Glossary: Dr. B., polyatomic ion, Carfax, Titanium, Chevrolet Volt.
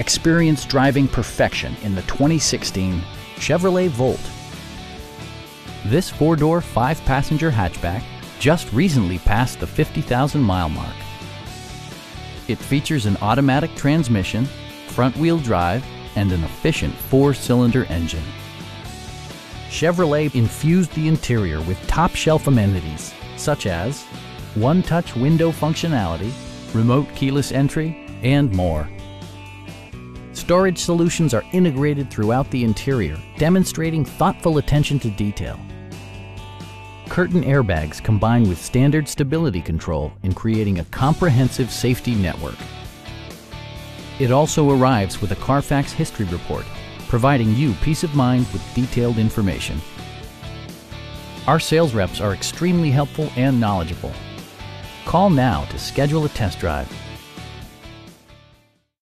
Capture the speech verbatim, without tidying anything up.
Experience driving perfection in the twenty sixteen Chevrolet Volt. This four-door, five-passenger hatchback just recently passed the fifty thousand mile mark. It features an automatic transmission, front-wheel drive, and an efficient four-cylinder engine. Chevrolet infused the interior with top-shelf amenities such as one-touch window functionality, remote keyless entry, and more. Storage solutions are integrated throughout the interior, demonstrating thoughtful attention to detail. Curtain airbags combine with standard stability control in creating a comprehensive safety network. It also arrives with a Carfax history report, providing you peace of mind with detailed information. Our sales reps are extremely helpful and knowledgeable. Call now to schedule a test drive.